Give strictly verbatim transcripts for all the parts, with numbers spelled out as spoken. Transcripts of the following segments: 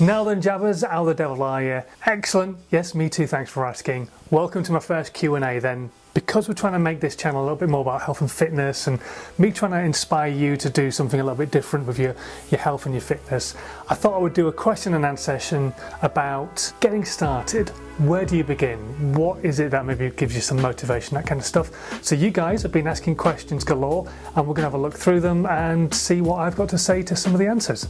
Now then, Jabbers, how the devil are you? Excellent, yes, me too, thanks for asking. Welcome to my first Q and A then. Because we're trying to make this channel a little bit more about health and fitness, and me trying to inspire you to do something a little bit different with your, your health and your fitness, I thought I would do a question and answer session about getting started. Where do you begin? What is it that maybe gives you some motivation, that kind of stuff? So you guys have been asking questions galore, and we're going to have a look through them and see what I've got to say to some of the answers.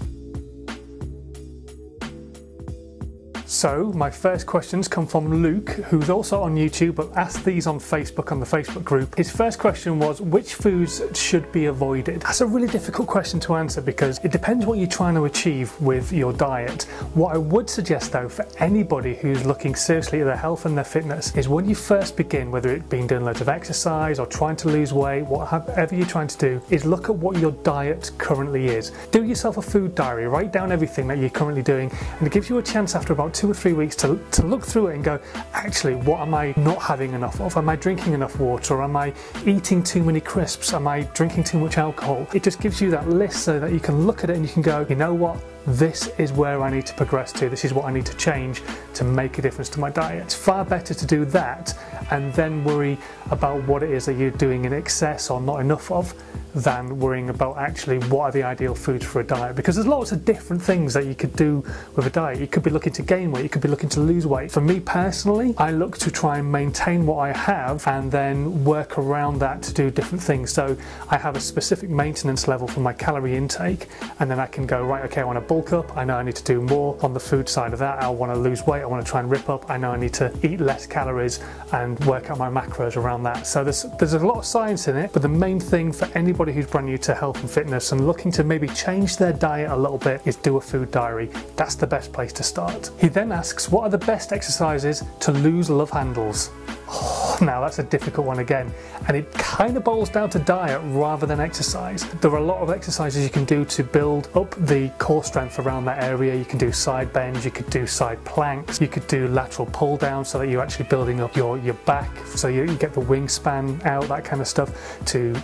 So my first questions come from Luke, who's also on YouTube but asked these on Facebook, on the Facebook group. His first question was, which foods should be avoided? That's a really difficult question to answer because it depends what you're trying to achieve with your diet. What I would suggest though for anybody who's looking seriously at their health and their fitness is when you first begin, whether it being doing loads of exercise or trying to lose weight, whatever you're trying to do, is look at what your diet currently is. Do yourself a food diary, write down everything that you're currently doing, and it gives you a chance after about two two or three weeks to, to look through it and go, actually, what am I not having enough of? Am I drinking enough water? Am I eating too many crisps? Am I drinking too much alcohol? It just gives you that list so that you can look at it and you can go, you know what? This is where I need to progress to. This is what I need to change to make a difference to my diet. It's far better to do that and then worry about what it is that you're doing in excess or not enough of, than worrying about actually what are the ideal foods for a diet, because there's lots of different things that you could do with a diet. You could be looking to gain weight, you could be looking to lose weight. For me personally, I look to try and maintain what I have and then work around that to do different things. So I have a specific maintenance level for my calorie intake, and then I can go, right, okay, I want to bulk up, I know I need to do more on the food side of that, I want to lose weight, I want to try and rip up, I know I need to eat less calories and work out my macros around that. So there's, there's a lot of science in it, but the main thing for anybody who's brand new to health and fitness and looking to maybe change their diet a little bit is do a food diary. That's the best place to start. He then asks, what are the best exercises to lose love handles? Oh, now that's a difficult one again, and it kind of boils down to diet rather than exercise. There are a lot of exercises you can do to build up the core strength around that area. You can do side bends, you could do side planks, you could do lateral pull down so that you're actually building up your, your back, so you, you get the wingspan out, that kind of stuff, to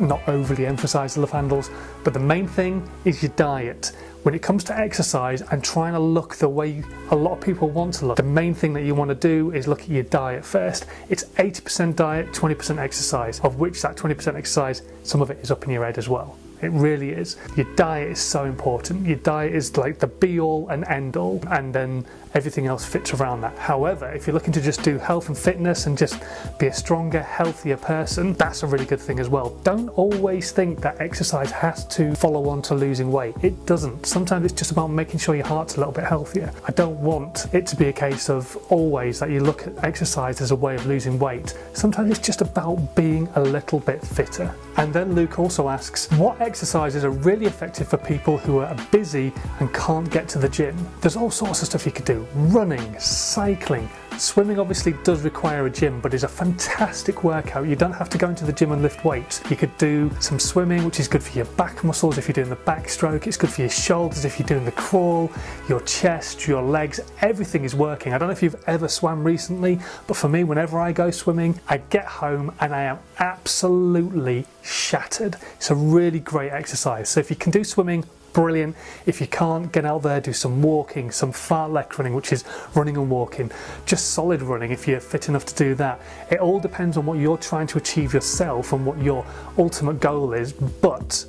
not overly emphasize the love handles. But the main thing is your diet. When it comes to exercise and trying to look the way a lot of people want to look, the main thing that you want to do is look at your diet first. It's eighty percent diet, twenty percent exercise, of which that twenty percent exercise, some of it is up in your head as well. It really is. Your diet is so important. Your diet is like the be-all and end-all, and then everything else fits around that. However, if you're looking to just do health and fitness and just be a stronger, healthier person, that's a really good thing as well. Don't always think that exercise has to follow on to losing weight. It doesn't. Sometimes it's just about making sure your heart's a little bit healthier. I don't want it to be a case of always that you look at exercise as a way of losing weight. Sometimes it's just about being a little bit fitter. And then Luke also asks, what exercises are really effective for people who are busy and can't get to the gym? There's all sorts of stuff you could do. Running, cycling, swimming obviously does require a gym, but is a fantastic workout. You don't have to go into the gym and lift weights. You could do some swimming, which is good for your back muscles if you're doing the backstroke. It's good for your shoulders if you're doing the crawl, your chest, your legs. Everything is working. I don't know if you've ever swam recently, but for me, whenever I go swimming, I get home and I am absolutely shattered. It's a really great exercise. So if you can do swimming, brilliant. If you can't, get out there, do some walking, some fartlek running, which is running and walking, just solid running if you're fit enough to do that. It all depends on what you're trying to achieve yourself and what your ultimate goal is, but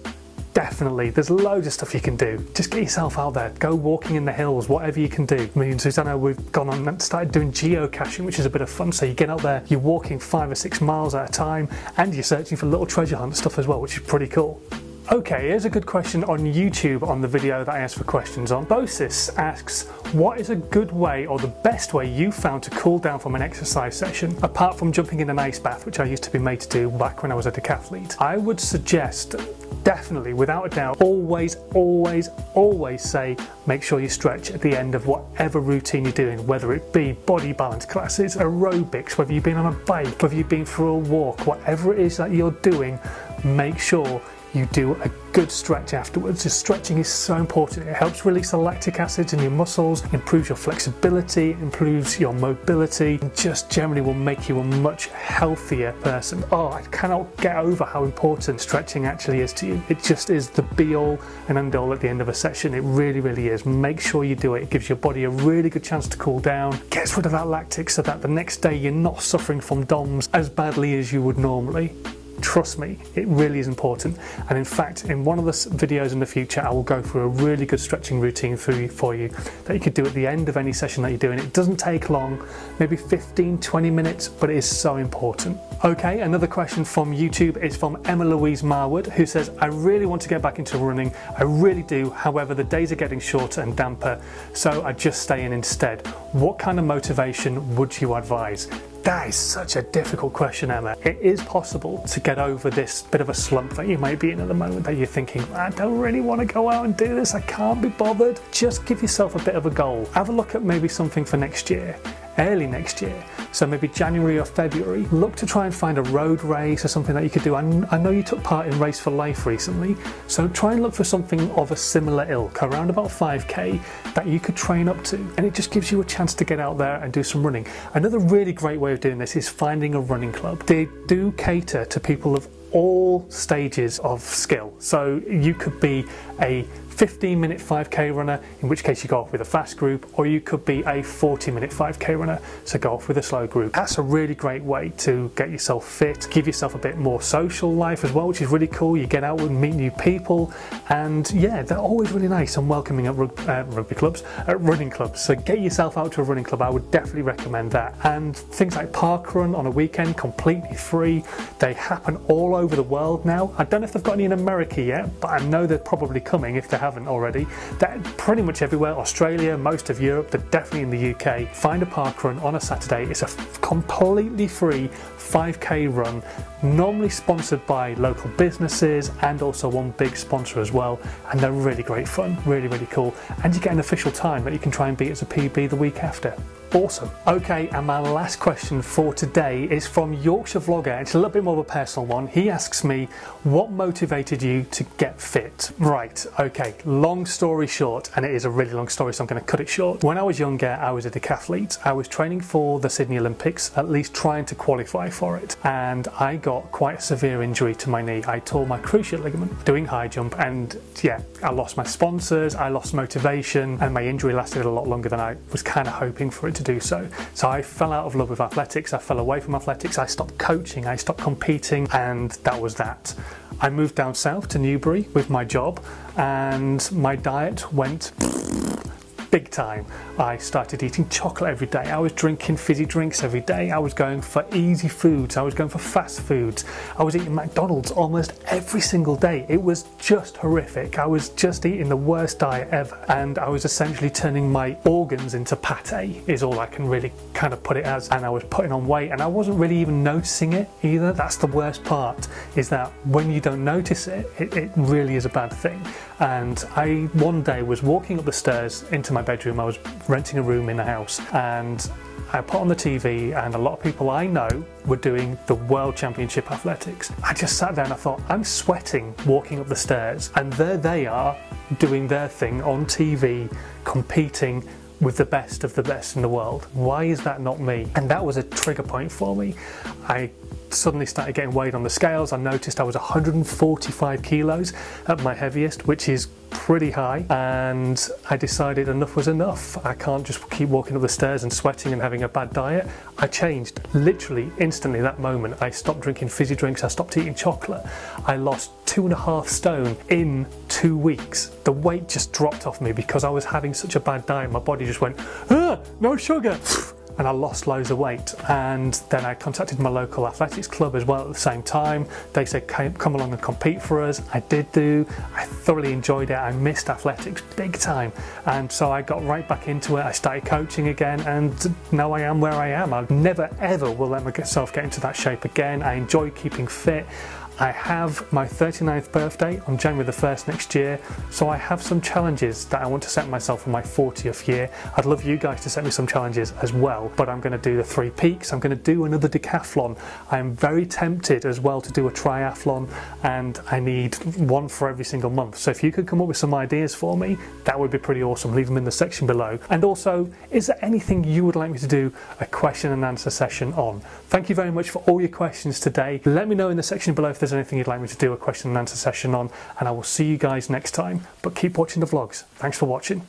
definitely, there's loads of stuff you can do. Just get yourself out there, go walking in the hills, whatever you can do. Me and Susanna, we've gone on and started doing geocaching, which is a bit of fun. So you get out there, you're walking five or six miles at a time, and you're searching for little treasure hunt stuff as well, which is pretty cool. Okay, here's a good question on YouTube on the video that I asked for questions on. Bosis asks, what is a good way or the best way you found to cool down from an exercise session? Apart from jumping in an ice bath, which I used to be made to do back when I was a decathlete, I would suggest, definitely, without a doubt, always, always, always say make sure you stretch at the end of whatever routine you're doing, whether it be body balance classes, aerobics, whether you've been on a bike, whether you've been for a walk, whatever it is that you're doing, make sure you do a good stretch afterwards. The stretching is so important. It helps release the lactic acid in your muscles, improves your flexibility, improves your mobility, and just generally will make you a much healthier person. Oh, I cannot get over how important stretching actually is to you. It just is the be-all and end-all at the end of a session. It really, really is. Make sure you do it. It gives your body a really good chance to cool down, gets rid of that lactic so that the next day you're not suffering from D O M S as badly as you would normally. Trust me, it really is important. And in fact, in one of the videos in the future, I will go through a really good stretching routine for you, for you that you could do at the end of any session that you do. And it doesn't take long, maybe fifteen, twenty minutes, but it is so important. Okay, another question from YouTube is from Emma Louise Marwood, who says, I really want to get back into running. I really do. However, the days are getting shorter and damper, so I just stay in instead. What kind of motivation would you advise? That is such a difficult question, Emma. It is possible to get over this bit of a slump that you might be in at the moment, that you're thinking, I don't really want to go out and do this, I can't be bothered. Just give yourself a bit of a goal. Have a look at maybe something for next year, early next year. So maybe January or February. Look to try and find a road race or something that you could do. I, I know you took part in Race for Life recently, so try and look for something of a similar ilk, around about five K, that you could train up to. And it just gives you a chance to get out there and do some running. Another really great way of doing this is finding a running club. They do cater to people of all stages of skill. So you could be a fifteen minute five K runner, in which case you go off with a fast group, or you could be a forty minute five K runner, so go off with a slow group. That's a really great way to get yourself fit, give yourself a bit more social life as well, which is really cool. You get out and meet new people, and yeah, they're always really nice and welcoming at rug uh, rugby clubs, at running clubs. So get yourself out to a running club. I would definitely recommend that. And things like parkrun on a weekend, completely free. They happen all over the world now. I don't know if they've got any in America yet, but I know they're probably coming if they haven't already. They're pretty much everywhere. Australia, most of Europe, they're definitely in the U K. Find a parkrun on a Saturday. It's a completely free five K run, normally sponsored by local businesses and also one big sponsor as well, and they're really great fun, really, really cool. And you get an official time that you can try and beat as a P B the week after. Awesome. Okay, and my last question for today is from Yorkshire Vlogger. It's a little bit more of a personal one. He asks me, what motivated you to get fit? Right, okay, long story short, and it is a really long story, so I'm going to cut it short. When I was younger, I was a decathlete. I was training for the Sydney Olympics, at least trying to qualify for it, and I got quite a severe injury to my knee. I tore my cruciate ligament doing high jump, and yeah, I lost my sponsors, I lost motivation, and my injury lasted a lot longer than I was kind of hoping for it to do so. So I fell out of love with athletics, I fell away from athletics, I stopped coaching, I stopped competing, and that was that. I moved down south to Newbury with my job, and my diet went big time. I started eating chocolate every day, I was drinking fizzy drinks every day, I was going for easy foods, I was going for fast foods, I was eating McDonald's almost every single day. It was just horrific. I was just eating the worst diet ever, and I was essentially turning my organs into pate, is all I can really kind of put it as. And I was putting on weight, and I wasn't really even noticing it either. That's the worst part, is that when you don't notice it, it, it really is a bad thing. And I one day was walking up the stairs into my bedroom. I was renting a room in a house, and I put on the T V, and a lot of people I know were doing the World Championship Athletics. I just sat down and I thought, I'm sweating walking up the stairs, and there they are doing their thing on T V, competing with the best of the best in the world. Why is that not me? And that was a trigger point for me. I suddenly started getting weighed on the scales. I noticed I was one hundred forty-five kilos at my heaviest, which is pretty high, and I decided enough was enough. I can't just keep walking up the stairs and sweating and having a bad diet. I changed literally instantly that moment. I stopped drinking fizzy drinks, I stopped eating chocolate. I lost two and a half stone in two weeks. The weight just dropped off me because I was having such a bad diet. My body just went, ah, no sugar. And I lost loads of weight, and then I contacted my local athletics club as well at the same time. They said, come along and compete for us. I did do. I thoroughly enjoyed it. I missed athletics big time, and so I got right back into it. I started coaching again, and now I am where I am. I never ever will let myself get into that shape again. I enjoy keeping fit. I have my thirty-ninth birthday on January the first next year, so I have some challenges that I want to set myself for my fortieth year. I'd love you guys to set me some challenges as well, but I'm going to do the Three Peaks, I'm going to do another decathlon. I'm very tempted as well to do a triathlon, and I need one for every single month. So if you could come up with some ideas for me, that would be pretty awesome. Leave them in the section below. And also, is there anything you would like me to do a question and answer session on? Thank you very much for all your questions today. Let me know in the section below if there's anything you'd like me to do a question and answer session on, and I will see you guys next time. But keep watching the vlogs. Thanks for watching.